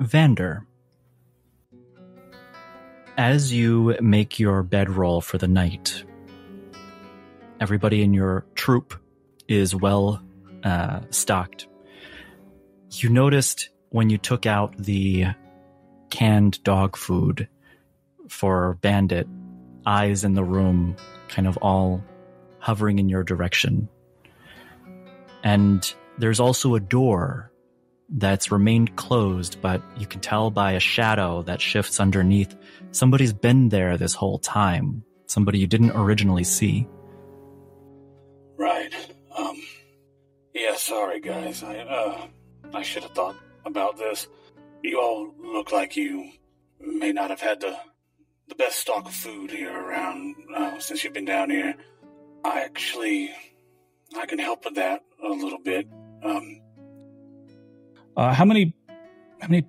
Vander, as you make your bedroll for the night, everybody in your troop is well stocked. You noticed when you took out the canned dog food for Bandit, eyes in the room kind of all hovering in your direction. And there's also a door that's remained closed, but you can tell by a shadow that shifts underneath. Somebody's been there this whole time. Somebody you didn't originally see. Right. Yeah, sorry, guys. I should have thought about this. You all look like you may not have had the best stock of food here around since you've been down here. I can help with that a little bit. How many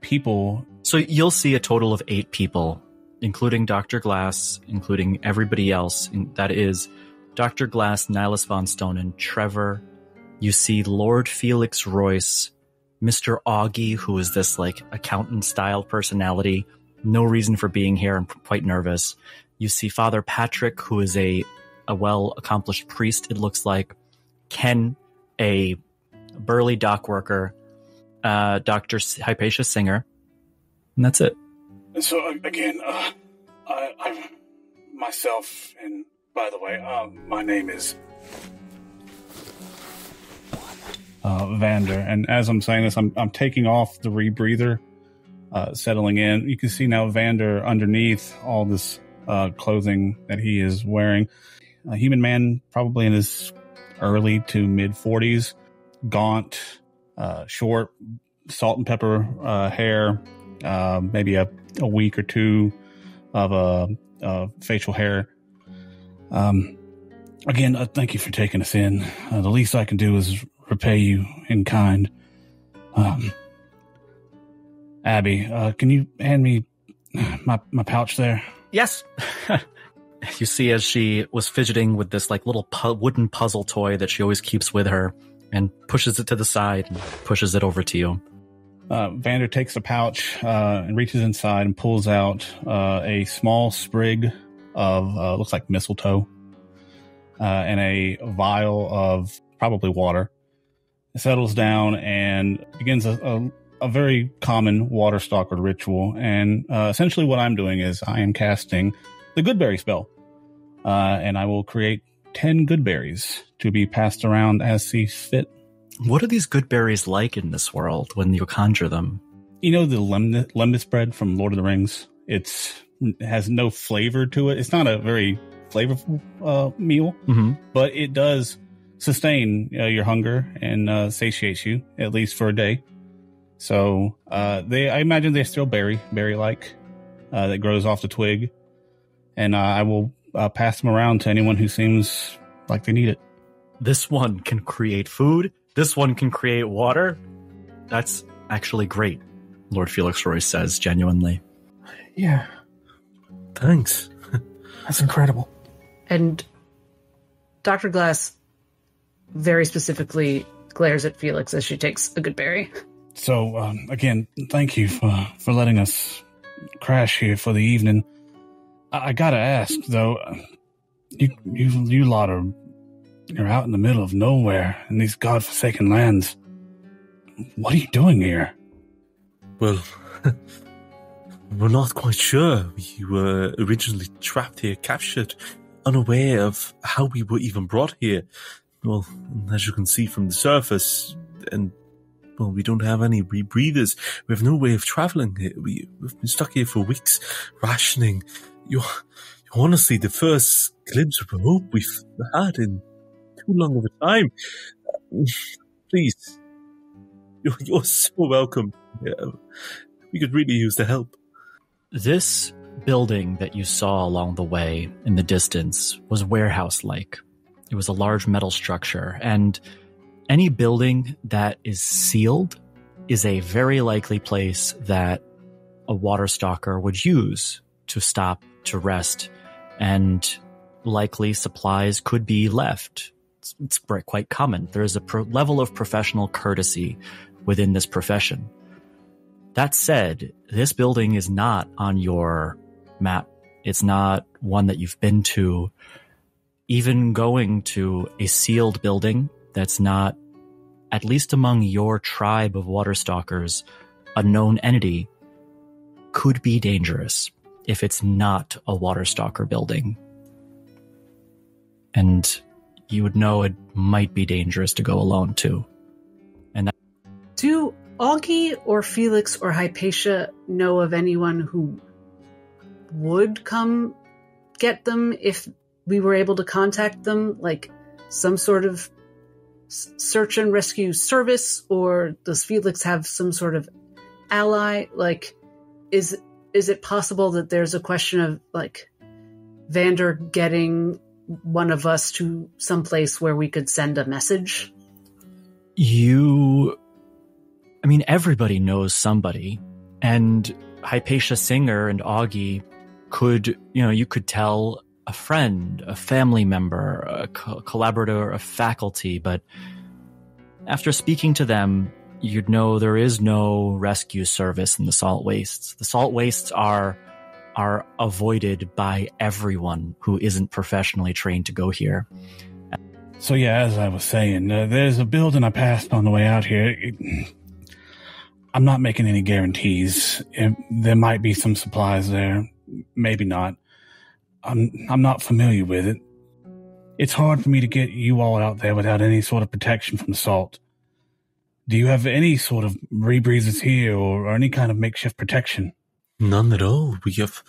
people? So you'll see a total of 8 people, including Dr. Glass, including everybody else. That is Dr. Glass, Nylas von Stone, and Trevor. You see Lord Felix Royce, Mr. Augie, who is this like accountant-style personality, no reason for being here and quite nervous. You see Father Patrick, who is a well-accomplished priest, it looks like. Ken, a burly dock worker. Dr. Hypatia Singer, and that's it. And so again, I myself, and by the way, my name is Vander. And as I'm saying this, I'm taking off the rebreather, settling in. You can see now Vander underneath all this clothing that he is wearing. A human man, probably in his early to mid 40s, gaunt. Short, salt and pepper hair, maybe a week or two of facial hair. Again, thank you for taking us in. The least I can do is repay you in kind. Abby, can you hand me my pouch there? Yes. You see, as she was fidgeting with this like little wooden puzzle toy that she always keeps with her, and pushes it to the side and pushes it over to you. Vander takes the pouch and reaches inside and pulls out a small sprig of, looks like mistletoe, and a vial of probably water. It settles down and begins a very common water stalker ritual. And essentially what I'm doing is I am casting the Goodberry spell, and I will create 10 good berries to be passed around as sees fit. What are these good berries like in this world when you conjure them? You know the lemnis bread from Lord of the Rings? It has no flavor to it. It's not a very flavorful meal, but it does sustain your hunger and satiates you, at least for a day. So I imagine they're still berry-like, that grows off the twig. And I will pass them around to anyone who seems like they need it. This one can create food. This one can create water. That's actually great, Lord Felix Royce says genuinely. Yeah. Thanks. That's incredible. And Dr. Glass very specifically glares at Felix as she takes a good berry. So, again, thank you for letting us crash here for the evening. I gotta ask, though, you lot you're out in the middle of nowhere in these godforsaken lands. What are you doing here? Well, we're not quite sure. We were originally trapped here, captured, unaware of how we were even brought here. Well, as you can see from the surface, and, well, we don't have any rebreathers. We have no way of traveling here. We've been stuck here for weeks, rationing. You're honestly the first glimpse of hope we've had in too long of a time. Please, you're so welcome. Yeah, we could really use the help. This building that you saw along the way in the distance was warehouse-like. It was a large metal structure, and any building that is sealed is a very likely place that a water stalker would use to stop, to rest, and likely supplies could be left. It's quite common. There is a level of professional courtesy within this profession. That said, this building is not on your map. It's not one that you've been to. Even going to a sealed building that's not, at least among your tribe of Waterstalkers, a known entity, could be dangerous if it's not a Waterstalker building. And you would know it might be dangerous to go alone, too. And that— Do Augie or Felix or Hypatia know of anyone who would come get them if we were able to contact them? Like some sort of search and rescue service? Or does Felix have some sort of ally? Like, is it possible that there's a question of, like, Vander getting one of us to some place where we could send a message? I mean, everybody knows somebody, and Hypatia Singer and Augie could, you could tell a friend, a family member, a collaborator, a faculty, but after speaking to them, you'd know there is no rescue service in the salt wastes. The salt wastes are avoided by everyone who isn't professionally trained to go here. So yeah, as I was saying, there's a building I passed on the way out here. I'm not making any guarantees. There might be some supplies there, maybe not. I'm not familiar with it. It's hard for me to get you all out there without any sort of protection from salt. Do you have any sort of rebreathers here or any kind of makeshift protection? None at all. We have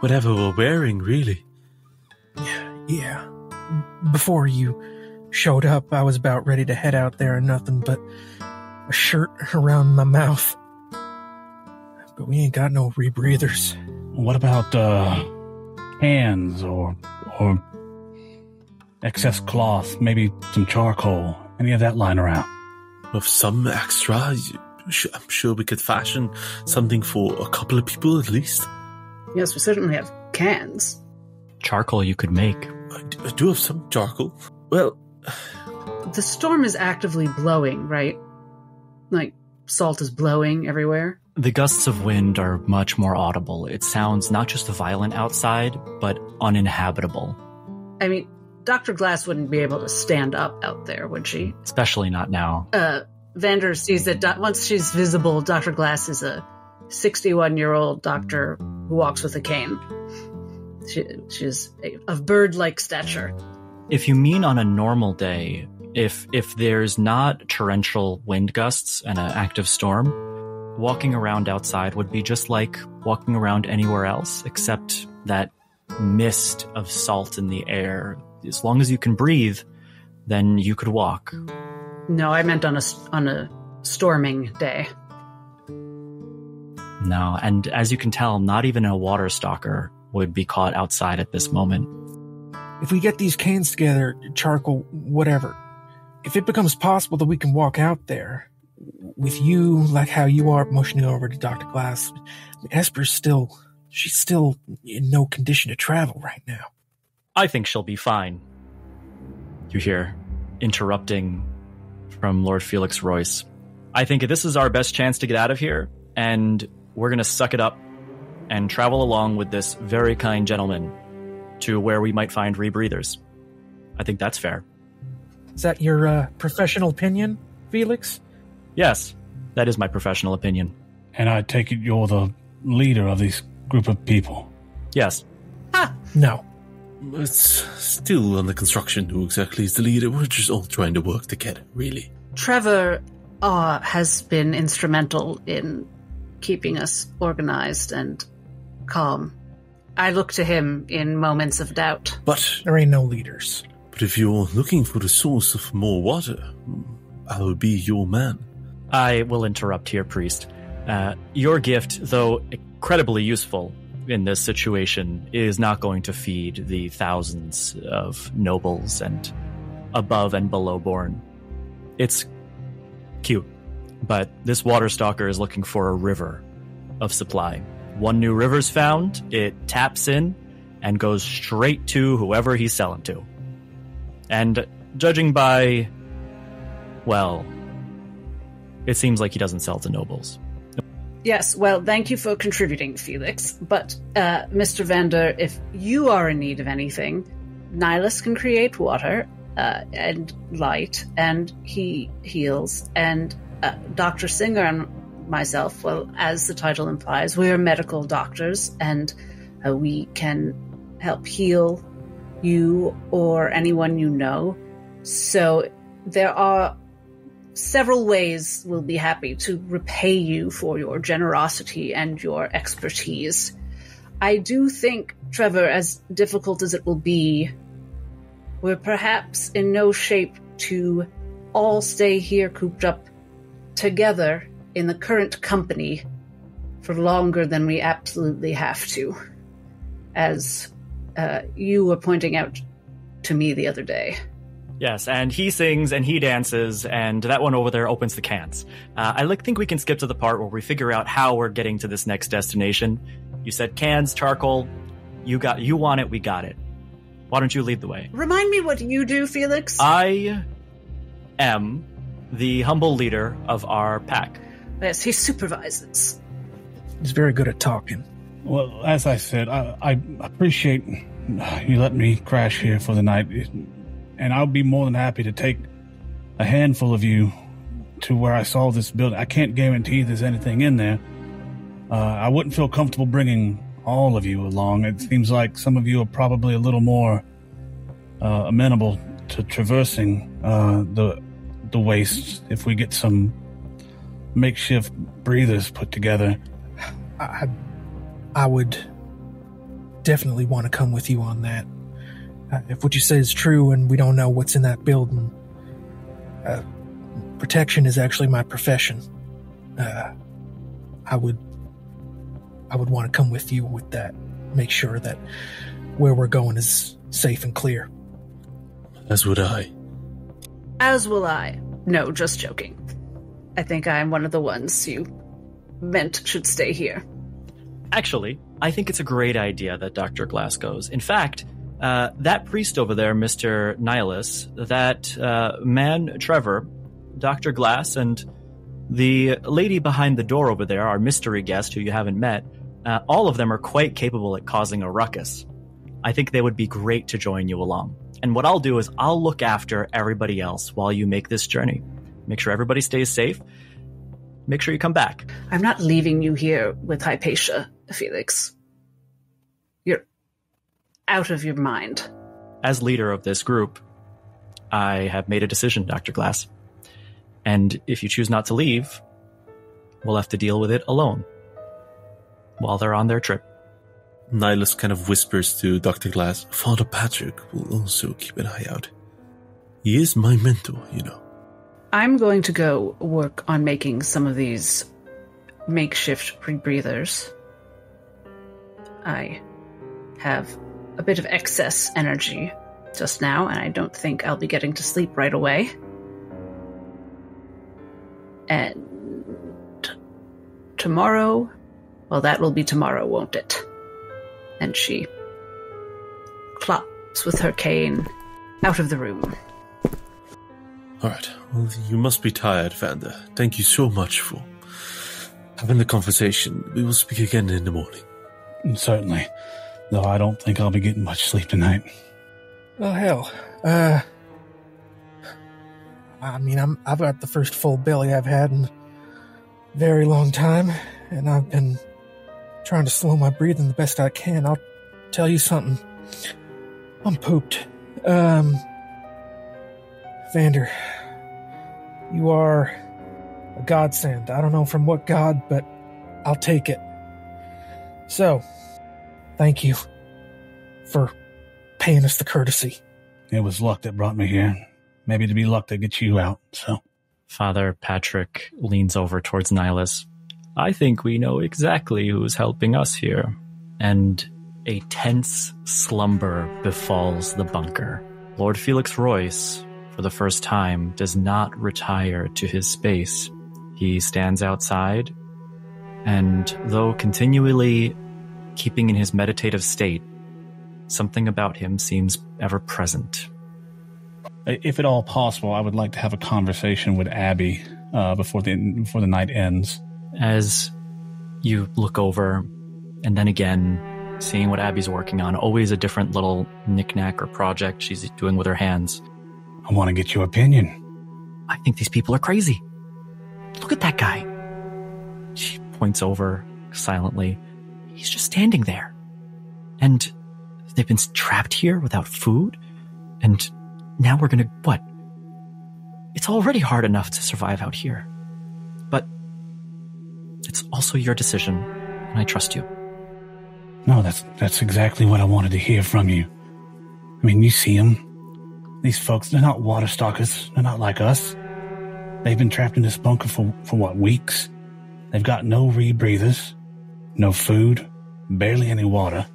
whatever we're wearing, really. Yeah. Before you showed up, I was about ready to head out there and nothing but a shirt around my mouth. But we ain't got no rebreathers. What about hands or excess cloth, maybe some charcoal, any of that lying around? With some extra, I'm sure we could fashion something for a couple of people at least. Yes, we certainly have cans. Charcoal you could make. I do have some charcoal. Well, the storm is actively blowing, right? Like, salt is blowing everywhere. The gusts of wind are much more audible. It sounds not just violent outside, but uninhabitable. I mean, Dr. Glass wouldn't be able to stand up out there, would she? Especially not now. Vander sees that once she's visible, Dr. Glass is a 61-year-old doctor who walks with a cane. She's of bird-like stature. If you mean on a normal day, if there's not torrential wind gusts and an active storm, walking around outside would be just like walking around anywhere else, except that mist of salt in the air. As long as you can breathe, then you could walk. No, I meant on a storming day. No, and as you can tell, not even a water stalker would be caught outside at this moment. If we get these cans together, charcoal, whatever, if it becomes possible that we can walk out there, with you, like how you are motioning over to Dr. Glass, Esper's still, she's still in no condition to travel right now. I think she'll be fine. You hear, interrupting from Lord Felix Royce. I think this is our best chance to get out of here, and we're going to suck it up and travel along with this very kind gentleman to where we might find rebreathers. I think that's fair. Is that your professional opinion, Felix? Yes, that is my professional opinion. And I take it you're the leader of this group of people? Yes. Ah, no. It's still under construction who exactly is the leader. We're just all trying to work together, really. Trevor has been instrumental in keeping us organized and calm. I look to him in moments of doubt. But there ain't no leaders. But if you're looking for the source of more water, I will be your man. I will interrupt here, priest. Your gift, though incredibly useful in this situation, is not going to feed the thousands of nobles and above and below born. It's cute, but this water stalker is looking for a river of supply. One new river's found, it taps in and goes straight to whoever he's selling to. And judging by, well, It seems like he doesn't sell to nobles. Yes, well, thank you for contributing, Felix. But, Mr. Vander, if you are in need of anything, Nylas can create water and light, and he heals. And Dr. Singer and myself, well, as the title implies, we are medical doctors, and we can help heal you or anyone you know. So there are several ways we'll be happy to repay you for your generosity and your expertise. I do think, Trevor, as difficult as it will be, we're perhaps in no shape to all stay here cooped up together in the current company for longer than we absolutely have to, as you were pointing out to me the other day. Yes, and he sings and he dances, and that one over there opens the cans. I think we can skip to the part where we figure out how we're getting to this next destination. You said cans, charcoal. You want it, we got it. Why don't you lead the way? Remind me what you do, Felix. I am the humble leader of our pack. Yes, he supervises. He's very good at talking. Well, as I said, I appreciate you letting me crash here for the night. And I'll be more than happy to take a handful of you to where I saw this building. I can't guarantee there's anything in there. I wouldn't feel comfortable bringing all of you along. It seems like some of you are probably a little more amenable to traversing the wastes if we get some makeshift breathers put together. I would definitely want to come with you on that. If what you say is true and we don't know what's in that building, protection is actually my profession. I would want to come with you with that. Make sure that where we're going is safe and clear. As would I. As will I. No, just joking. I think I'm one of the ones you meant should stay here. Actually, I think it's a great idea that Dr. Glass goes. In fact, that priest over there, Mr. Nihilus, that man, Trevor, Dr. Glass, and the lady behind the door over there, our mystery guest who you haven't met, all of them are quite capable at causing a ruckus. I think they would be great to join you along. And what I'll do is I'll look after everybody else while you make this journey. Make sure everybody stays safe. Make sure you come back. I'm not leaving you here with Hypatia, Felix. Out of your mind. As leader of this group, I have made a decision, Dr. Glass. And if you choose not to leave, we'll have to deal with it alone while they're on their trip. Nylas kind of whispers to Dr. Glass, Father Patrick will also keep an eye out. He is my mentor, you know. I'm going to go work on making some of these makeshift rebreathers. I have a bit of excess energy just now, and I don't think I'll be getting to sleep right away. And tomorrow, well, that will be tomorrow, won't it? And she clops with her cane out of the room. All right. Well, you must be tired, Vander. Thank you so much for having the conversation. We will speak again in the morning. Certainly. Though I don't think I'll be getting much sleep tonight. Well, hell. I've got the first full belly I've had in a very long time, and I've been trying to slow my breathing the best I can. I'll tell you something. I'm pooped. Vander, you are a godsend. I don't know from what god, but I'll take it. So... thank you for paying us the courtesy. It was luck that brought me here. Maybe it'd be luck that gets you out, so. Father Patrick leans over towards Nylas. I think we know exactly who's helping us here. And a tense slumber befalls the bunker. Lord Felix Royce, for the first time, does not retire to his space. He stands outside, and though continually keeping in his meditative state, something about him seems ever present. If at all possible, I would like to have a conversation with Abby before the night ends. As you look over, and then again, seeing what Abby's working on, always a different little knick-knack or project she's doing with her hands. I want to get your opinion. I think these people are crazy. Look at that guy. She points over silently. He's just standing there. And they've been trapped here without food. And now we're going to, what? It's already hard enough to survive out here. But it's also your decision, and I trust you. No, that's exactly what I wanted to hear from you. I mean, you see them. These folks, they're not water stalkers. They're not like us. They've been trapped in this bunker for what, weeks? They've got no rebreathers, no food, barely any water.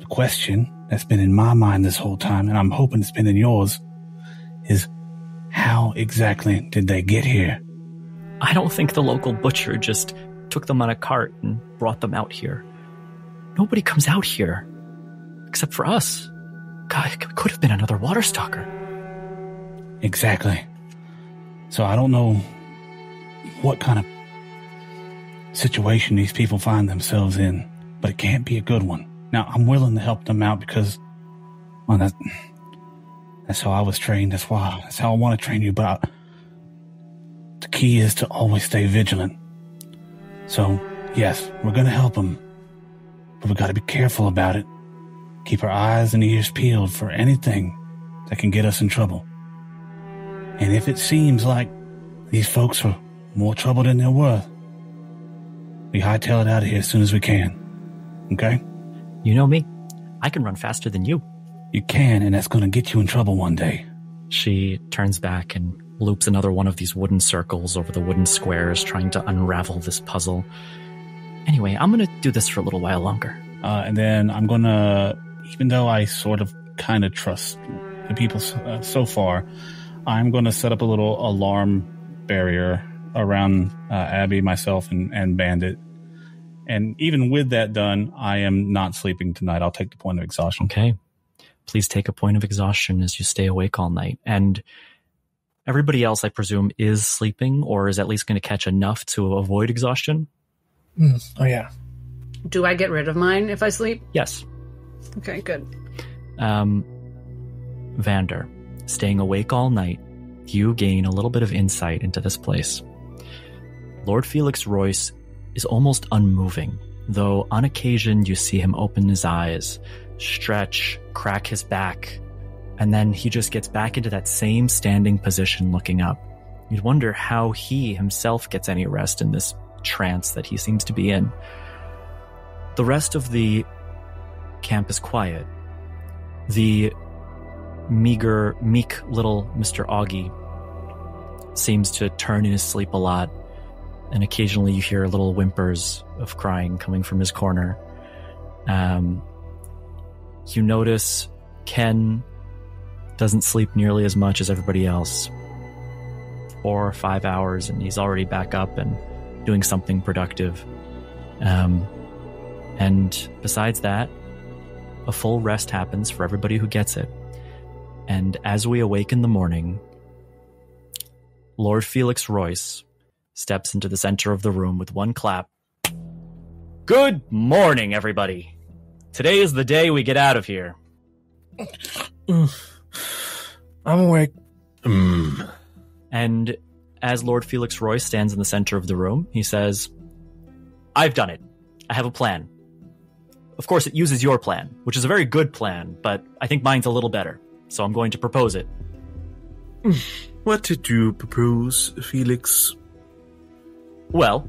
The question that's been in my mind this whole time, and I'm hoping it's been in yours, is how exactly did they get here? I don't think the local butcher just took them on a cart and brought them out here. Nobody comes out here, except for us. God, it could have been another water stalker. Exactly. So I don't know what kind of situation these people find themselves in, but it can't be a good one. Now, I'm willing to help them out because, well, that's how I was trained. That's how I want to train you. But the key is to always stay vigilant. So, yes, we're going to help them. But we gotta be careful about it. Keep our eyes and ears peeled for anything that can get us in trouble. And if it seems like these folks are more trouble than they're worth, we hightail it out of here as soon as we can. Okay? You know me. I can run faster than you. You can, and that's gonna get you in trouble one day. She turns back and loops another one of these wooden circles over the wooden squares, trying to unravel this puzzle. Anyway, I'm going to do this for a little while longer. And then I'm going to, even though I sort of kind of trust the people so far, I'm going to set up a little alarm barrier around Abby, myself, and Bandit. And even with that done, I am not sleeping tonight. I'll take the point of exhaustion. Okay. Please take a point of exhaustion as you stay awake all night. And everybody else, I presume, is sleeping or is at least going to catch enough to avoid exhaustion. Oh, yeah. Do I get rid of mine if I sleep? Yes. Okay, good. Vander, staying awake all night, you gain a little bit of insight into this place. Lord Felix Royce is almost unmoving, though on occasion you see him open his eyes, stretch, crack his back, and then he just gets back into that same standing position looking up. You'd wonder how he himself gets any rest in this trance that he seems to be in. The rest of the camp is quiet. The meek little Mr. Augie seems to turn in his sleep a lot, and occasionally you hear little whimpers of crying coming from his corner. You notice Ken doesn't sleep nearly as much as everybody else. 4 or 5 hours, and he's already back up and doing something productive. And besides that, a full rest happens for everybody who gets it. And as we awake in the morning, Lord Felix Royce steps into the center of the room with one clap. Good morning, everybody. Today is the day we get out of here. I'm awake. And as Lord Felix Royce stands in the center of the room, he says, I've done it. I have a plan. Of course, it uses your plan, which is a very good plan, but I think mine's a little better, so I'm going to propose it. What did you propose, Felix? Well,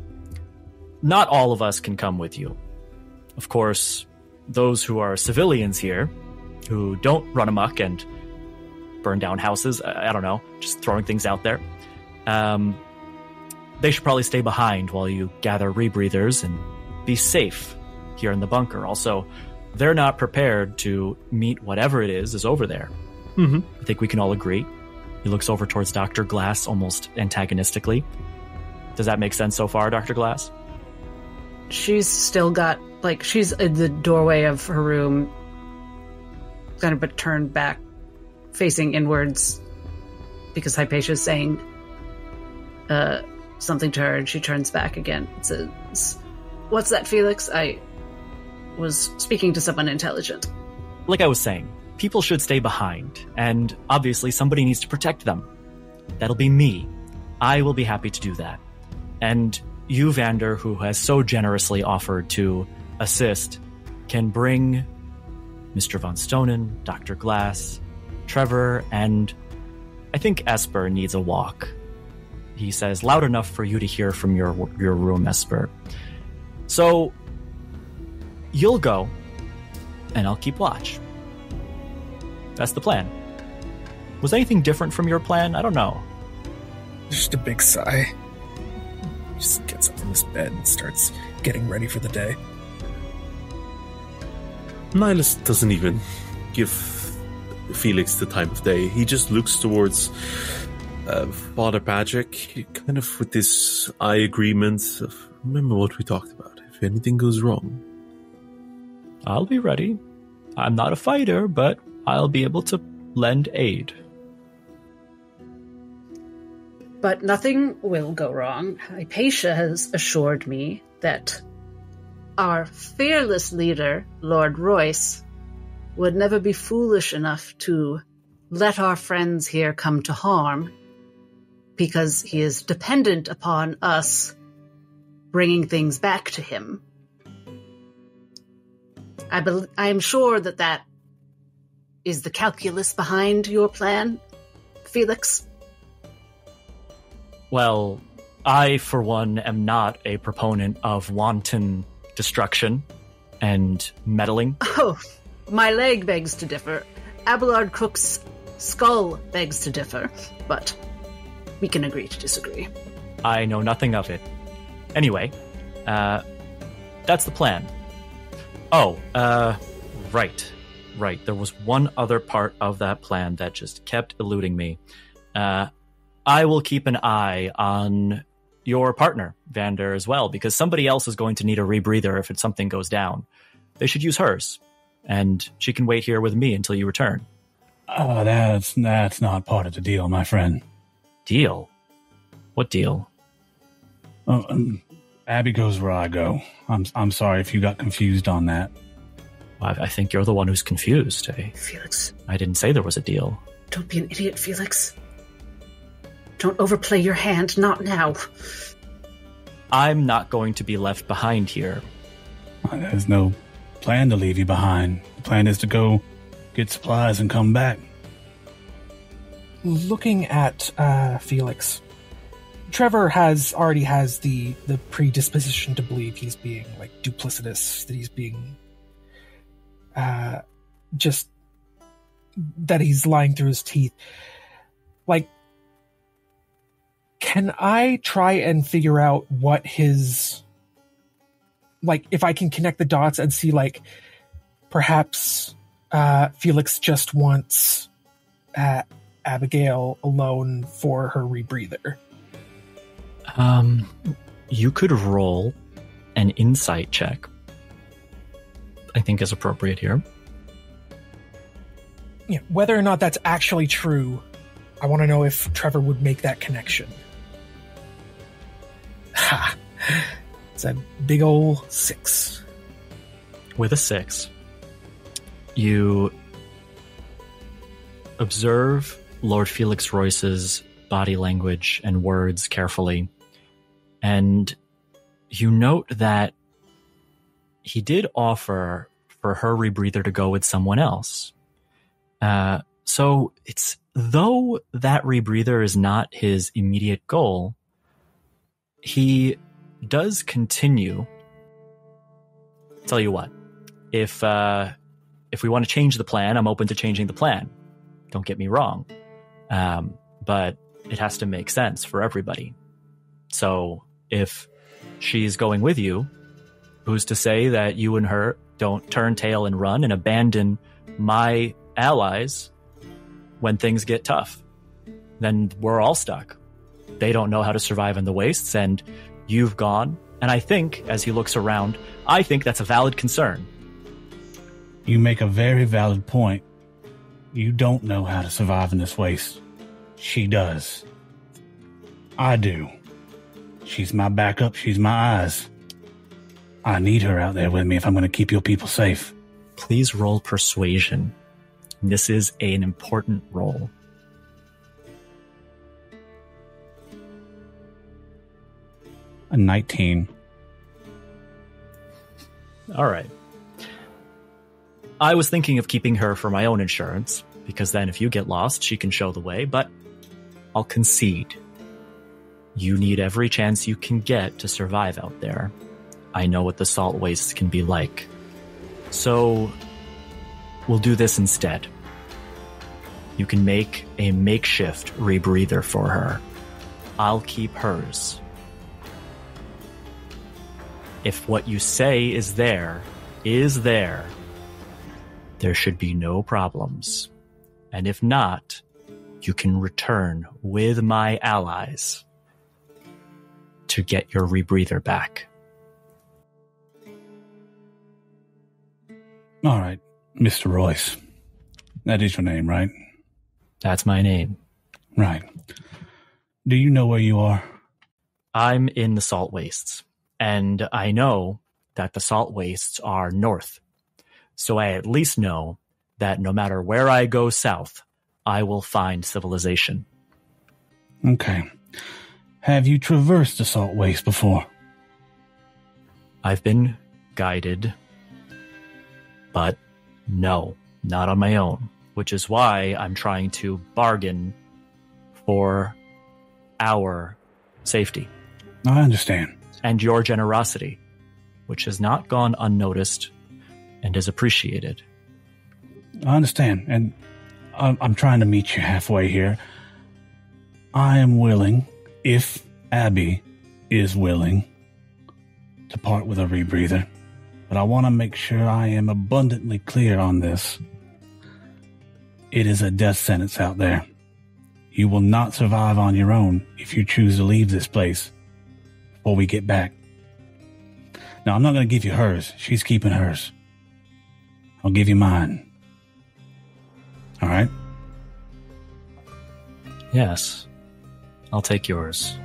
not all of us can come with you. Of course, those who are civilians here, who don't run amok and burn down houses, I don't know, just throwing things out there, they should probably stay behind while you gather rebreathers and be safe here in the bunker. Also, they're not prepared to meet whatever it is over there. Mm-hmm. I think we can all agree. He looks over towards Dr. Glass almost antagonistically. Does that make sense so far, Dr. Glass? She's still got, like, she's in the doorway of her room, kind of but turned back, facing inwards, because Hypatia's saying, something to her, and she turns back again and says, "What's that, Felix? I was speaking to someone intelligent." Like I was saying, people should stay behind, and obviously somebody needs to protect them. That'll be me. I will be happy to do that. And you, Vander, who has so generously offered to assist, can bring Mr. von Stonen, Dr. Glass, Trevor, and I think Esper needs a walk. He says, loud enough for you to hear from your room, Esper. So you'll go, and I'll keep watch. That's the plan. Was anything different from your plan? I don't know. Just a big sigh. Just gets up from his bed and starts getting ready for the day. Nylas doesn't even give Felix the time of day. He just looks towards Father Patrick, kind of with this eye agreement of, remember what we talked about. If anything goes wrong, I'll be ready. I'm not a fighter, but I'll be able to lend aid. But nothing will go wrong. Hypatia has assured me that our fearless leader, Lord Royce, would never be foolish enough to let our friends here come to harm, because he is dependent upon us bringing things back to him. I am sure that is the calculus behind your plan, Felix. Well, I, for one, am not a proponent of wanton destruction and meddling. Oh, my leg begs to differ. Abelard Crook's skull begs to differ, but we can agree to disagree. I know nothing of it. Anyway, that's the plan. Oh, right. There was one other part of that plan that just kept eluding me. I will keep an eye on your partner, Vander, as well, because somebody else is going to need a rebreather if something goes down. They should use hers, and she can wait here with me until you return. Oh, that's not part of the deal, my friend. Deal? What deal? Abby goes where I go. I'm sorry if you got confused on that. I think you're the one who's confused, eh? Felix. I didn't say there was a deal. Don't be an idiot, Felix. Don't overplay your hand, not now. I'm not going to be left behind here. There's no plan to leave you behind. The plan is to go get supplies and come back. Looking at Felix, Trevor already has the predisposition to believe he's being like duplicitous, that he's being just that he's lying through his teeth. Like, can I try and figure out what his, like, if I can connect the dots and see, like, perhaps Felix just wants Abigail alone for her rebreather? You could roll an insight check, I think is appropriate here. Yeah, whether or not that's actually true, I want to know if Trevor would make that connection. Ha! It's a big ol' 6. With a 6, you observe Lord Felix Royce's body language and words carefully, and you note that he did offer for her rebreather to go with someone else. So it's, though that rebreather is not his immediate goal, he does continue. Tell you what, if we want to change the plan, I'm open to changing the plan. Don't get me wrong. But it has to make sense for everybody. So if she's going with you, who's to say that you and her don't turn tail and run and abandon my allies when things get tough? Then we're all stuck. They don't know how to survive in the wastes, and you've gone. And I think, as he looks around, I think that's a valid concern. You make a very valid point. You don't know how to survive in this waste. She does. I do. She's my backup. She's my eyes. I need her out there with me if I'm going to keep your people safe. Please roll persuasion. This is an important roll. A 19. All right. I was thinking of keeping her for my own insurance, because then if you get lost, she can show the way, but I'll concede. You need every chance you can get to survive out there. I know what the salt wastes can be like. So we'll do this instead. You can make a makeshift rebreather for her. I'll keep hers. If what you say is there, there should be no problems. And if not, you can return with my allies to get your rebreather back. All right, Mr. Royce. That is your name, right? That's my name. Right. Do you know where you are? I'm in the salt wastes, and I know that the salt wastes are north. So I at least know that no matter where I go south, I will find civilization. Okay. Have you traversed the salt wastes before? I've been guided, but no, not on my own, which is why I'm trying to bargain for our safety. I understand. And your generosity, which has not gone unnoticed and is appreciated. I understand, and I'm trying to meet you halfway here. I am willing, if Abby is willing, to part with a rebreather. But I want to make sure I am abundantly clear on this. It is a death sentence out there. You will not survive on your own if you choose to leave this place before we get back. Now, I'm not going to give you hers. She's keeping hers. I'll give you mine. All right? Yes. I'll take yours.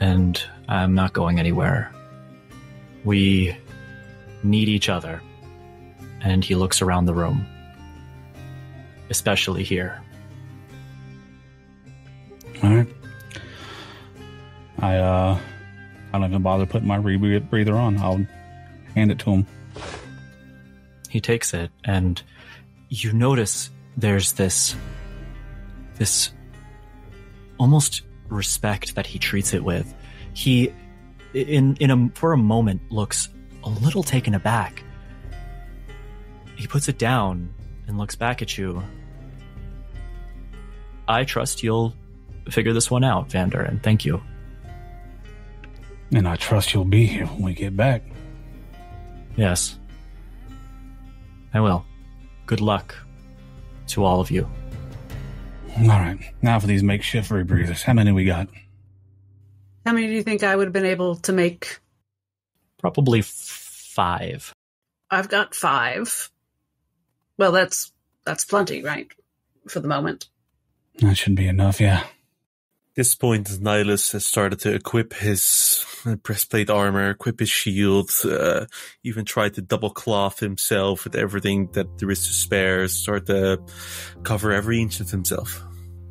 And I'm not going anywhere. We need each other. And he looks around the room, especially here. All right. I don't even bother putting my rebreather on. I'll hand it to him. He takes it, and you notice there's this almost respect that he treats it with. He, for a moment, looks a little taken aback. He puts it down and looks back at you. I trust you'll figure this one out, Vander, and thank you. And I trust you'll be here when we get back. Yes. I will. Good luck to all of you. All right. Now for these makeshift rebreathers. How many we got? How many do you think I would have been able to make? Probably 5. I've got 5. Well, that's plenty, right? For the moment. That should be enough, yeah. At this point, Nylas has started to equip his breastplate armor, equip his shield, even try to double cloth himself with everything that there is to spare, start to cover every inch of himself.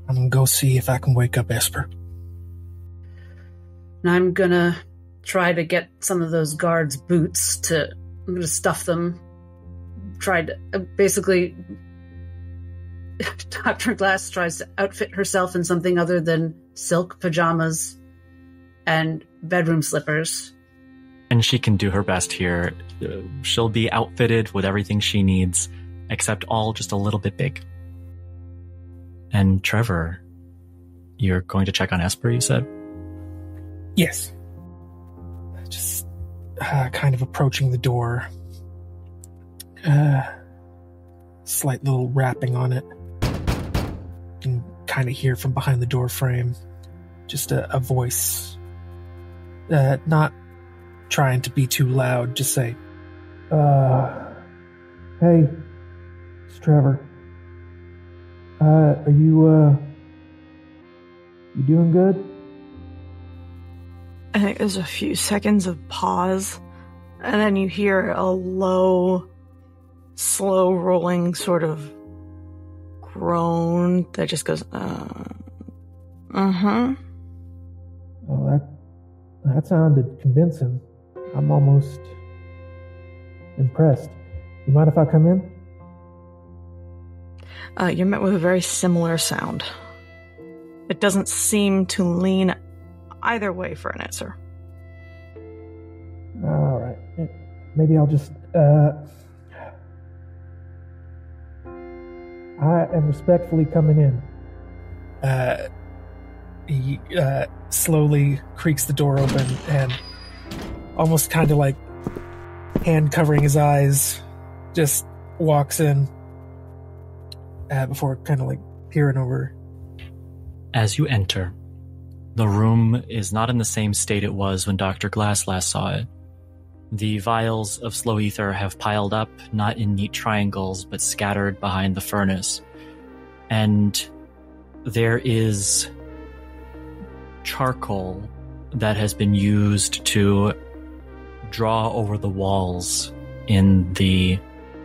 I'm going to go see if I can wake up Esper. And I'm going to try to get some of those guards' boots to... I'm going to stuff them. Try to... Basically, Dr. Glass tries to outfit herself in something other than silk pajamas and bedroom slippers. And she can do her best here. She'll be outfitted with everything she needs, except all just a little bit big. And Trevor, you're going to check on Esper, you said? Yes. Just kind of approaching the door. Slight little rapping on it. You can kind of hear from behind the door frame. Just a voice. Not trying to be too loud. Just say, hey, it's Trevor. Are you doing good? I think there's a few seconds of pause, and then you hear a low, slow rolling sort of groan that just goes, uh-huh. Oh, that sounded convincing. I'm almost impressed. You mind if I come in? You're met with a very similar sound. It doesn't seem to lean either way for an answer. All right. Maybe I'll just... I am respectfully coming in. He slowly creaks the door open and almost kind of like hand covering his eyes, just walks in before kind of like peering over. As you enter, the room is not in the same state it was when Dr. Glass last saw it. The vials of slow ether have piled up, not in neat triangles, but scattered behind the furnace. And there is charcoal that has been used to draw over the walls in the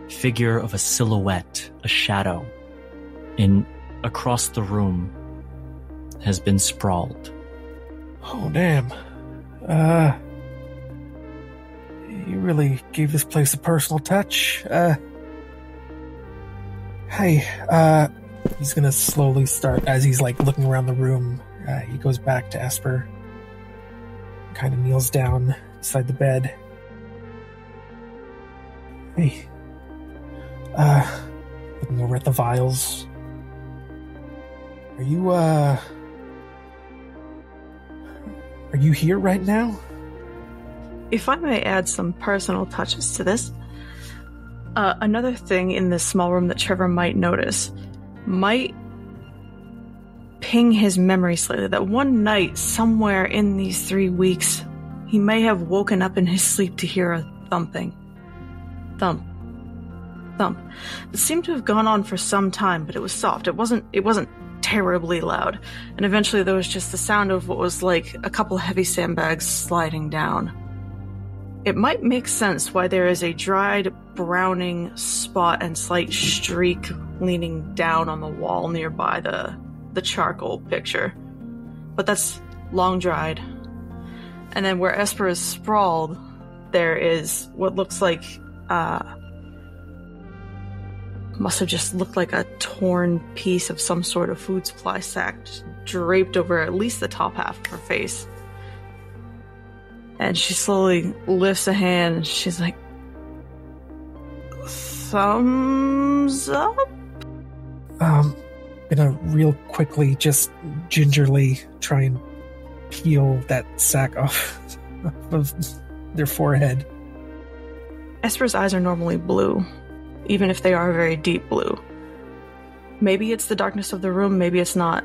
figure of a silhouette, a shadow, across the room has been sprawled. Oh, damn. You really gave this place a personal touch. He's gonna slowly start, as he's like looking around the room, he goes back to Esper, kind of kneels down beside the bed. Hey, looking over at the vials. Are you here right now? If I may add some personal touches to this, another thing in this small room that Trevor might notice might ping his memory slightly. That one night, somewhere in these 3 weeks, he may have woken up in his sleep to hear a thumping. Thump. Thump. It seemed to have gone on for some time, but it was soft. It wasn't terribly loud. And eventually there was just the sound of what was like a couple heavy sandbags sliding down. It might make sense why there is a dried, browning spot and slight streak leaning down on the wall nearby the charcoal picture. But that's long dried. And then where Esper is sprawled, there is what looks like, must have just looked like a torn piece of some sort of food supply sack draped over at least the top half of her face. And she slowly lifts a hand and she's like, thumbs up? Gonna real quickly, just gingerly try and peel that sack off of their forehead. Esper's eyes are normally blue, even if they are very deep blue. Maybe it's the darkness of the room, maybe it's not.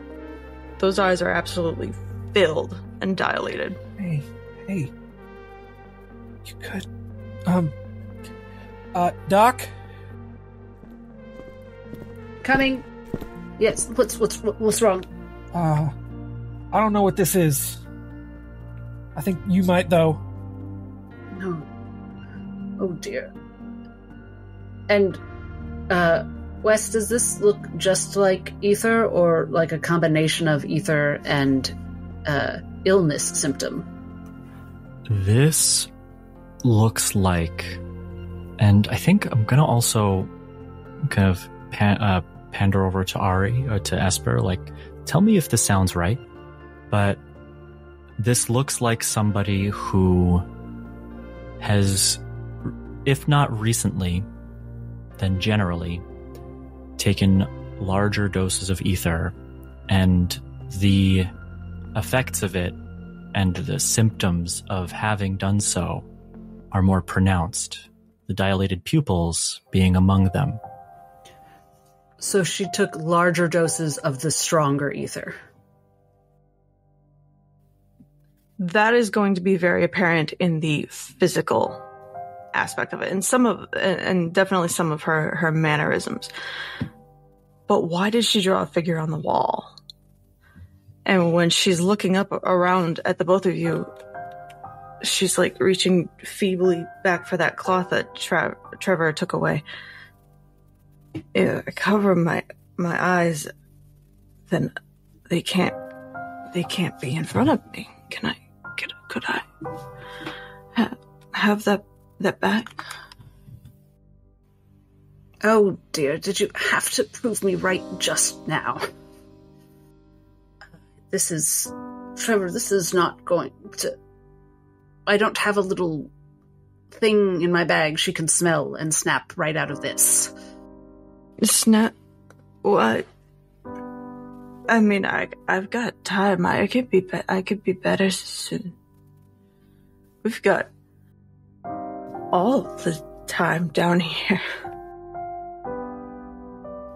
Those eyes are absolutely filled and dilated. Hey. You could... Doc? Coming. Yes, what's wrong? I don't know what this is. I think you might, though. No. Oh, dear. And, Wes, does this look just like ether, or like a combination of ether and, illness symptom? This looks like, and I think I'm going to also kind of pander over to Ari or to Esper, like, tell me if this sounds right, but this looks like somebody who has, if not recently, then generally, taken larger doses of ether, and the effects of it and the symptoms of having done so are more pronounced, the dilated pupils being among them. So she took larger doses of the stronger ether. That is going to be very apparent in the physical aspect of it, and definitely some of her mannerisms. But why did she draw a figure on the wall? And when she's looking up around at the both of you, She's like reaching feebly back for that cloth that Trevor took away. I cover my eyes, then they can't be in front of me. Could I have that back? Oh dear, did you have to prove me right just now? Trevor, this is not going to... I don't have a little thing in my bag she can smell and snap right out of this. Snap? What? I mean, I've got time. I could be better soon. We've got all the time down here.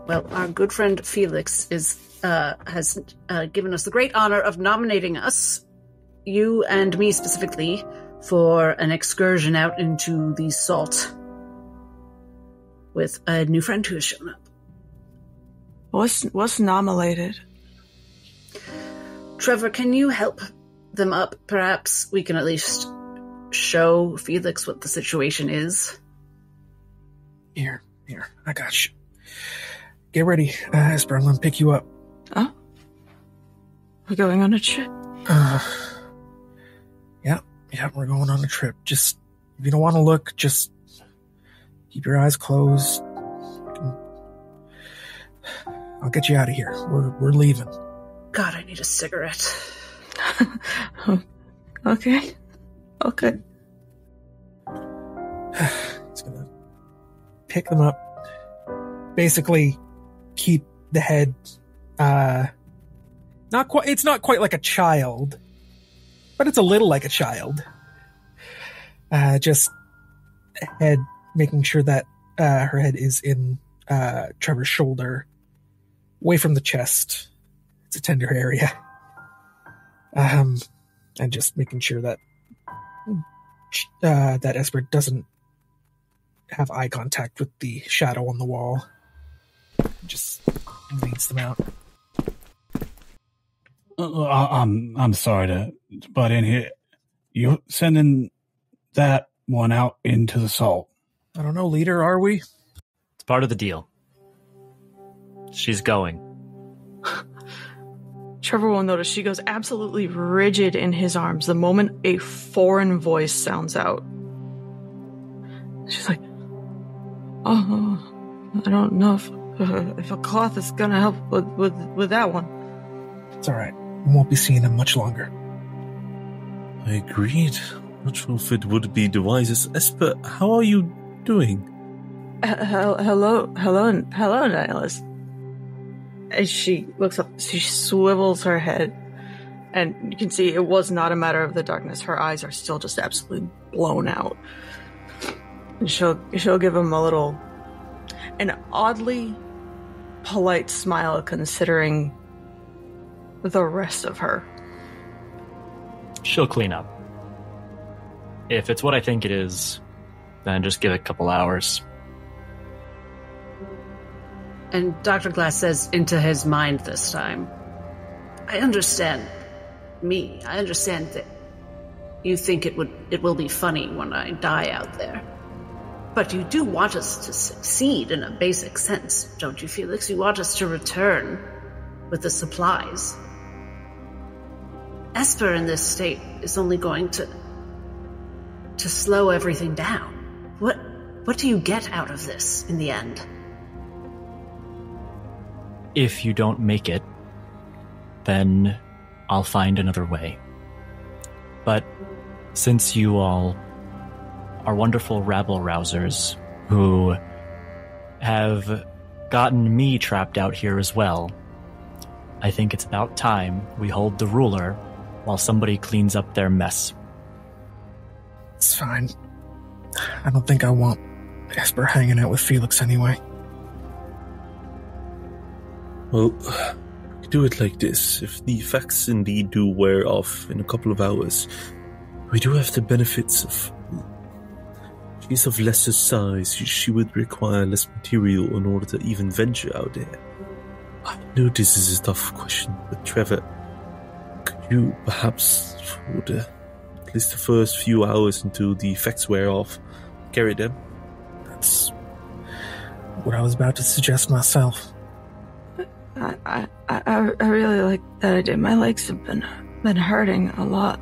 Well, our good friend Felix has given us the great honor of nominating us, you and me specifically, for an excursion out into the salt with a new friend who has shown up. What's nominated? Trevor, can you help them up? Perhaps we can at least show Felix what the situation is. Here, I got you. Get ready, Esper, I'm going to pick you up. Oh? We're going on a trip? Yeah, we're going on a trip. Just, if you don't want to look, just keep your eyes closed. I'll get you out of here. We're leaving. God, I need a cigarette. Okay. He's going to pick them up. Basically, keep the head not quite like a child, but it's a little like a child, just head, making sure that her head is in Trevor's shoulder, away from the chest. It's a tender area, and just making sure that that Esper doesn't have eye contact with the shadow on the wall. Just leads them out. I'm sorry to butt in here. You're sending that one out into the salt? I don't know, leader, are we? It's part of the deal. She's going. Trevor will notice she goes absolutely rigid in his arms the moment a foreign voice sounds out. She's like, oh, I don't know if a cloth is going to help with that one. It's all right. We won't be seeing him much longer. I agreed. Not sure if it would be the wisest. Esper, how are you doing? Hello, Nylas. As she looks up, she swivels her head. And you can see it was not a matter of the darkness. Her eyes are still just absolutely blown out. And she'll give him an oddly polite smile, considering the rest of her. She'll clean up. If it's what I think it is, then just give it a couple hours. And Dr. Glass says into his mind this time, I understand me. I understand that you think it will be funny when I die out there. But you do want us to succeed in a basic sense, don't you, Felix? You want us to return with the supplies. Esper in this state is only going to slow everything down. What do you get out of this in the end? If you don't make it, then I'll find another way. But since you all are wonderful rabble-rousers who have gotten me trapped out here as well, I think it's about time we hold the ruler while somebody cleans up their mess. It's fine. I don't think I want Esper hanging out with Felix anyway. Well, do it like this. If the effects indeed do wear off in a couple of hours, we do have the benefits of... She's of lesser size. She would require less material in order to even venture out there. I know this is a tough question, but Trevor, could you perhaps, for the at least the first few hours until the effects wear off. Carry them. That's what I was about to suggest myself. I really like that idea. My legs have been hurting a lot.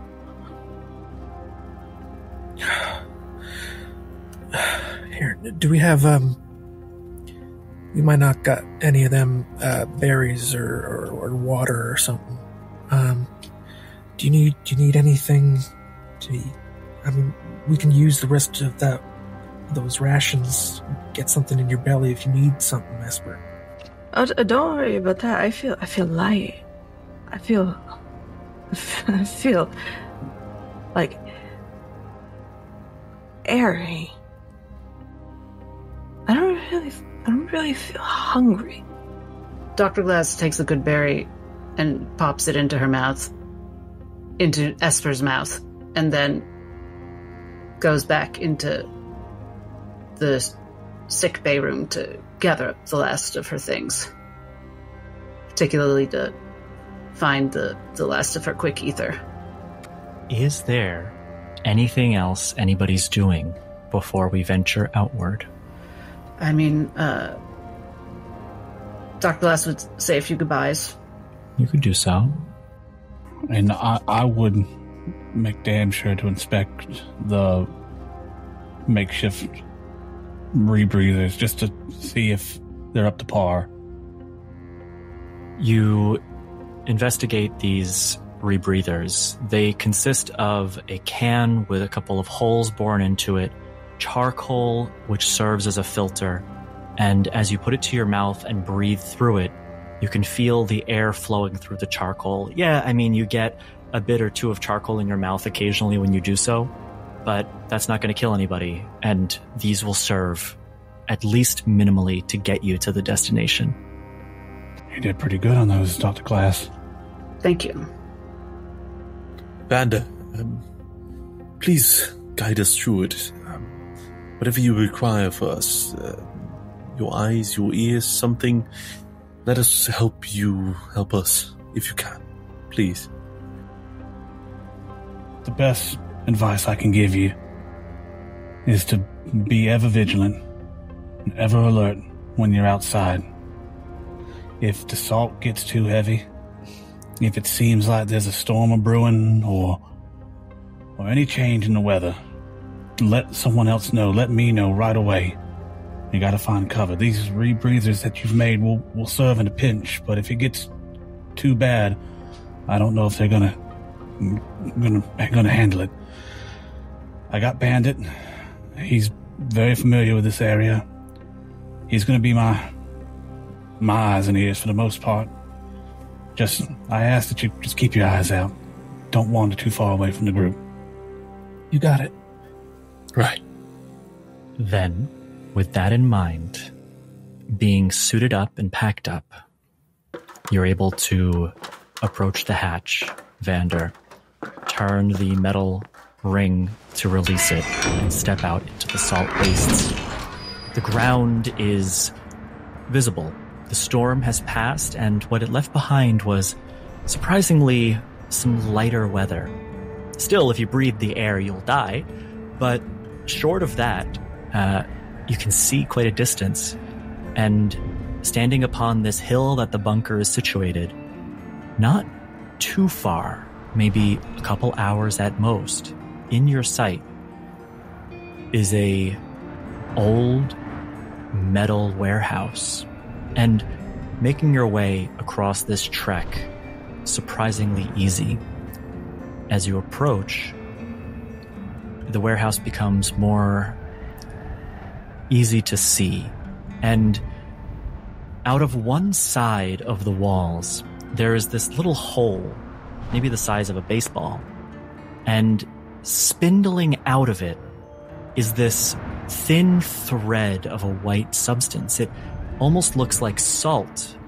Here, do we have, we might not got any of them berries or water or something. Do you need anything to eat? I mean, we can use the rest of those rations, get something in your belly if you need something, Esper. Oh, don't worry about that. I feel light. I feel like airy. I don't really feel hungry. Dr. Glass takes a good berry and pops it into her mouth, into Esper's mouth, and then goes back into the sick bay room to gather up the last of her things, particularly to find the last of her quick ether. Is there anything else anybody's doing before we venture outward? I mean, Dr. Glass would say a few goodbyes. You could do so. And I would make damn sure to inspect the makeshift rebreathers just to see if they're up to par. You investigate these rebreathers. They consist of a can with a couple of holes bored into it, charcoal which serves as a filter, and as you put it to your mouth and breathe through it, you can feel the air flowing through the charcoal. Yeah, I mean, you get a bit or two of charcoal in your mouth occasionally when you do so, but that's not going to kill anybody, and these will serve at least minimally to get you to the destination. You did pretty good on those, Dr. Glass. Thank you. Vander, please guide us through it. Whatever you require for us, your eyes, your ears, something... Let us help you help us, if you can. Please. The best advice I can give you is to be ever vigilant and ever alert when you're outside. If the salt gets too heavy, if it seems like there's a storm brewing or any change in the weather, let someone else know. Let me know right away. You gotta find cover. These rebreathers that you've made will serve in a pinch, but if it gets too bad, I don't know if they're gonna handle it. I got Bandit. He's very familiar with this area. He's gonna be my eyes and ears for the most part. I ask that you just keep your eyes out. Don't wander too far away from the group. You got it. Right. Then... with that in mind, being suited up and packed up, you're able to approach the hatch, Vander, turn the metal ring to release it, and step out into the salt wastes. The ground is visible. The storm has passed, and what it left behind was, surprisingly, some lighter weather. Still, if you breathe the air, you'll die, but short of that, you can see quite a distance, and standing upon this hill that the bunker is situated, not too far, maybe a couple hours at most, in your sight, is a old metal warehouse. And making your way across this trek, surprisingly easy. As you approach, the warehouse becomes more easy to see, and out of one side of the walls there is this little hole, maybe the size of a baseball, and spindling out of it is this thin thread of a white substance. It almost looks like salt.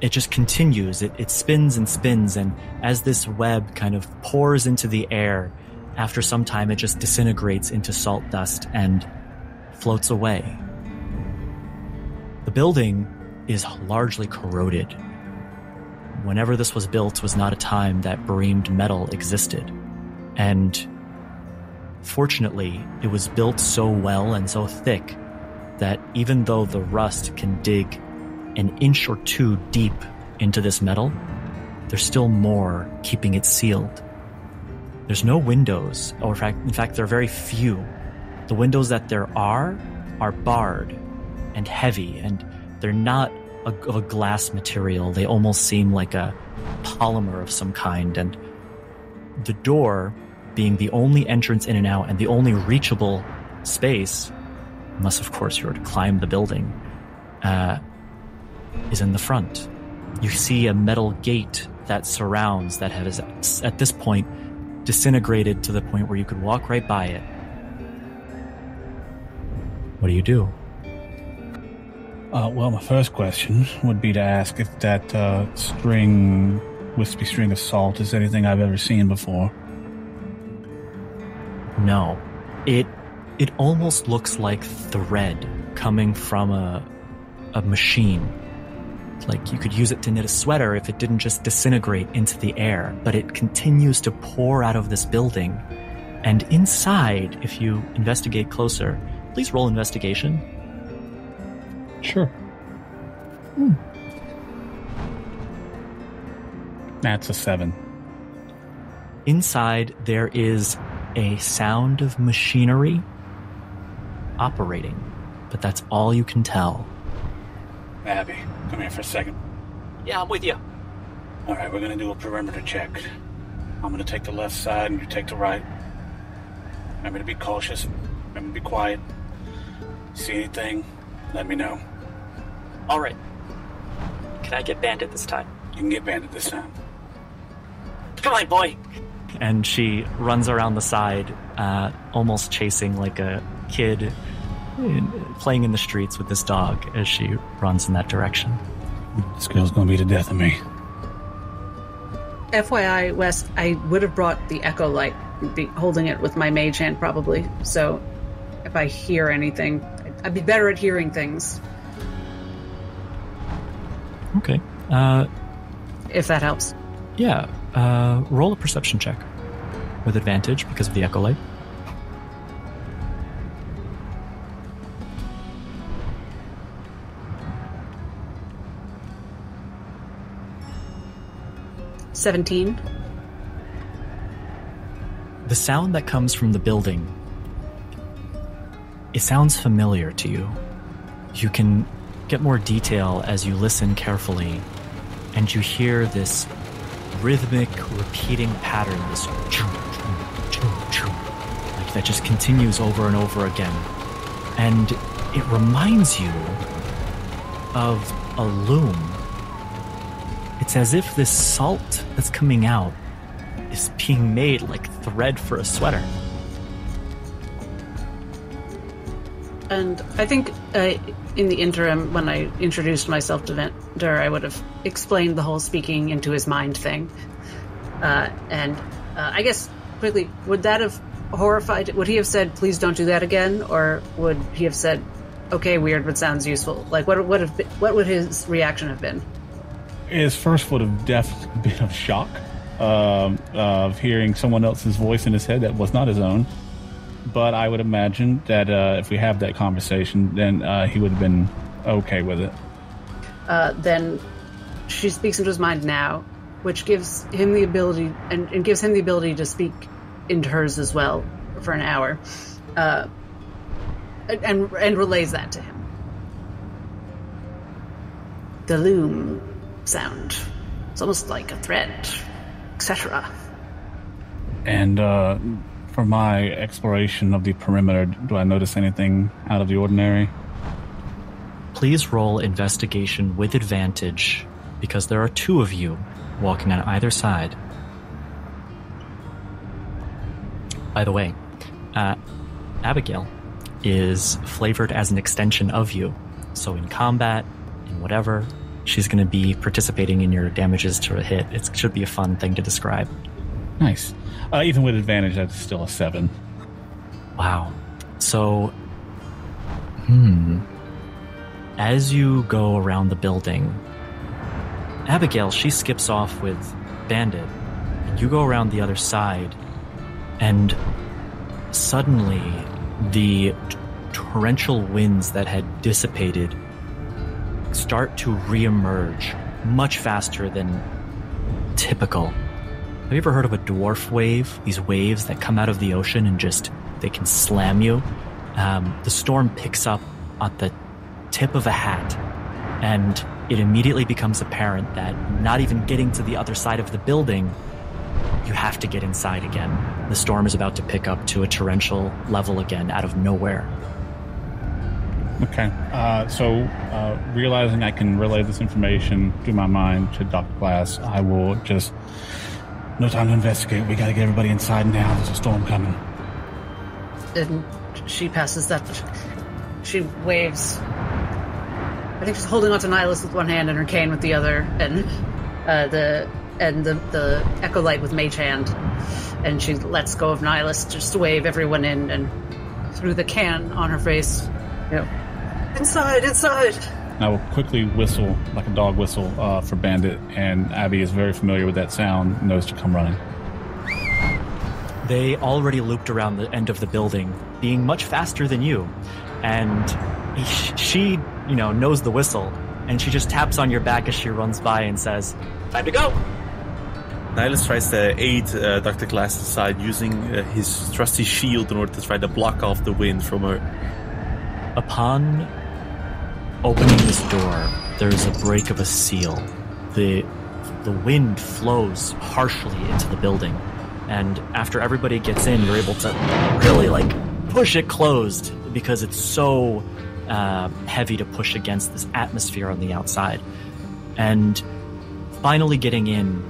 It just continues. It spins and spins, and as this web kind of pours into the air, after some time it just disintegrates into salt dust and floats away. The building is largely corroded. Whenever this was built was not a time that beamed metal existed, and Fortunately, it was built so well and so thick that even though the rust can dig an inch or two deep into this metal, there's still more keeping it sealed. There's no windows, or in fact, there are very few. The windows that there are barred and heavy, and they're not of a glass material. They almost seem like a polymer of some kind, and the door, being the only entrance in and out and the only reachable space, unless of course you were to climb the building, is in the front. You see a metal gate that surrounds, that has at this point disintegrated to the point where you could walk right by it. What do you do? Well, my first question would be to ask if that wispy string of salt is anything I've ever seen before. No. It almost looks like thread coming from a machine. Like you could use it to knit a sweater if it didn't just disintegrate into the air, but it continues to pour out of this building. And inside, if you investigate closer, please roll investigation. Sure. That's a 7. Inside, there is a sound of machinery operating, but that's all you can tell. Abby, come here for a second. Yeah, I'm with you. All right, we're going to do a perimeter check. I'm going to take the left side and you take the right. Remember to be cautious. Remember to be quiet. See anything, let me know. All right. Can I get Bandit this time? You can get Bandit this time. Come on, boy. And she runs around the side, almost chasing like a kid playing in the streets with this dog as she runs in that direction. This girl's going to be the death of me. FYI, Wes, I would have brought the Echo Light and be holding it with my mage hand probably, so if I hear anything, I'd be better at hearing things. Okay. If that helps. Yeah. Roll a perception check with advantage because of the Echo Light. $17. The sound that comes from the building, it sounds familiar to you. You can get more detail as you listen carefully, and you hear this rhythmic, repeating pattern, this choom, choom, choom, choom, like that just continues over and over again. And it reminds you of a loom. It's as if this salt that's coming out is being made like thread for a sweater. And I think in the interim, when I introduced myself to Vander, I would have explained the whole speaking into his mind thing. I guess, quickly, would that have horrified... Would he have said, please don't do that again? Or would he have said, okay, weird, but sounds useful? Like, what would his reaction have been? His first would have definitely been of shock of hearing someone else's voice in his head that was not his own. But I would imagine that if we have that conversation, then he would have been okay with it. Then she speaks into his mind now, which gives him the ability, and gives him the ability to speak into hers as well for an hour, and relays that to him. The loom sound. It's almost like a thread, etc. And for my exploration of the perimeter, do I notice anything out of the ordinary? Please roll investigation with advantage, because there are two of you walking on either side. By the way, Abigail is flavored as an extension of you. So in combat, in whatever, she's going to be participating in your damages to a hit. It should be a fun thing to describe. Nice. Even with advantage, that's still a 7. Wow. So, as you go around the building, Abigail, she skips off with Bandit. You go around the other side, and Suddenly, the torrential winds that had dissipated start to reemerge much faster than typical. Have you ever heard of a dwarf wave? These waves that come out of the ocean and just, they can slam you. The storm picks up at the tip of a hat, and it immediately becomes apparent that not even getting to the other side of the building, you have to get inside again. The storm is about to pick up to a torrential level again out of nowhere. Okay. Realizing I can relay this information through my mind to Dr. Glass, I will just... No time to investigate. We got to get everybody inside now. There's a storm coming. And she passes that. She waves. I think she's holding onto Nihilus with one hand and her cane with the other, and the Echolite with Mage Hand. And she lets go of Nihilus just to wave everyone in, and threw the can on her face. Yep. Inside! I will quickly whistle, like a dog whistle, for Bandit, and Abby is very familiar with that sound, knows to come running. They already looped around the end of the building, being much faster than you, and she, knows the whistle, and she just taps on your back as she runs by and says, "Time to go!" Nylas tries to aid Dr. Glass aside, using his trusty shield in order to try to block off the wind from her. Upon opening this door, there is a break of a seal. The wind flows harshly into the building, and after everybody gets in, you're able to really push it closed because it's so heavy to push against this atmosphere on the outside. And finally getting in,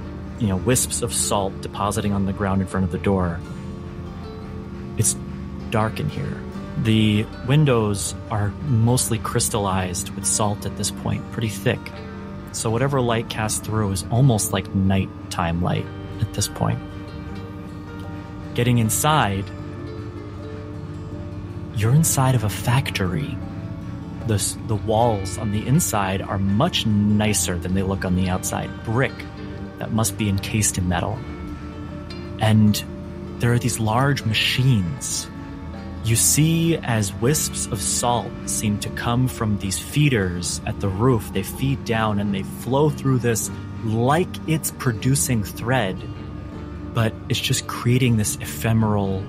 wisps of salt depositing on the ground in front of the door. It's dark in here. The windows are mostly crystallized with salt at this point, pretty thick. So whatever light cast through is almost like nighttime light at this point. Getting inside, you're inside of a factory. The walls on the inside are much nicer than they look on the outside. Brick that must be encased in metal. And there are these large machines. You see as wisps of salt seem to come from these feeders at the roof. They feed down and they flow through this like it's producing thread, but it's just creating this ephemeral,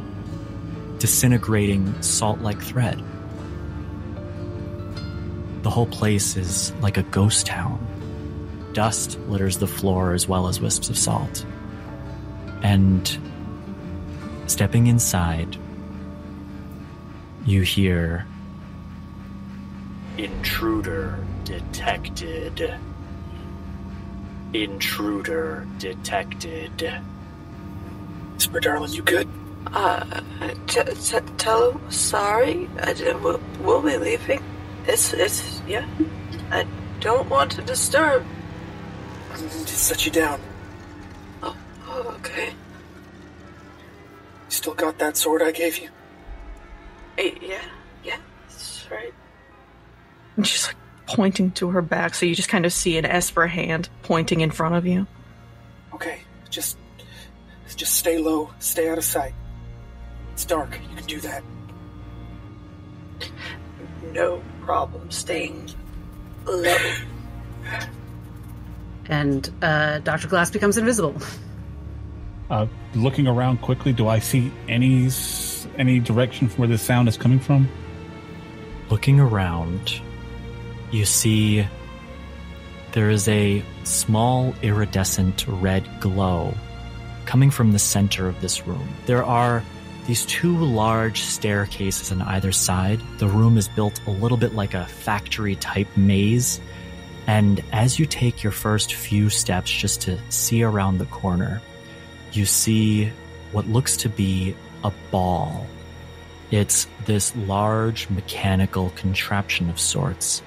disintegrating salt-like thread. The whole place is like a ghost town. Dust litters the floor as well as wisps of salt. And stepping inside, you hear, "Intruder detected. Intruder detected." Esper, darling, you good? Tell him sorry. We'll be leaving. Yeah. I don't want to disturb. Didn't set you down. Oh, okay. You still got that sword I gave you? Yeah, that's right. And she's pointing to her back, so you just kind of see an Esper hand pointing in front of you. Okay, just stay low, stay out of sight. It's dark, you can do that. No problem staying low. And Dr. Glass becomes invisible. Looking around quickly, do I see any direction from where this sound is coming from? Looking around, you see there is a small iridescent red glow coming from the center of this room. There are these two large staircases on either side. The room is built a little bit like a factory-type maze, and as you take your first few steps just to see around the corner, you see what looks to be a ball. It's this large mechanical contraption of sorts.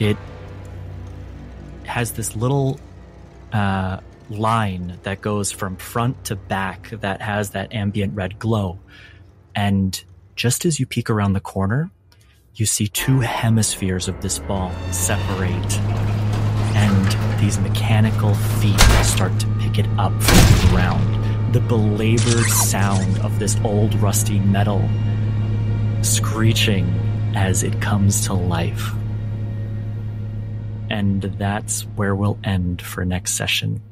It has this little line that goes from front to back that has that ambient red glow. And just as you peek around the corner, you see two hemispheres of this ball separate. And these mechanical feet start to pick it up from the ground. the belabored sound of this old rusty metal screeching as it comes to life. And that's where we'll end for next session.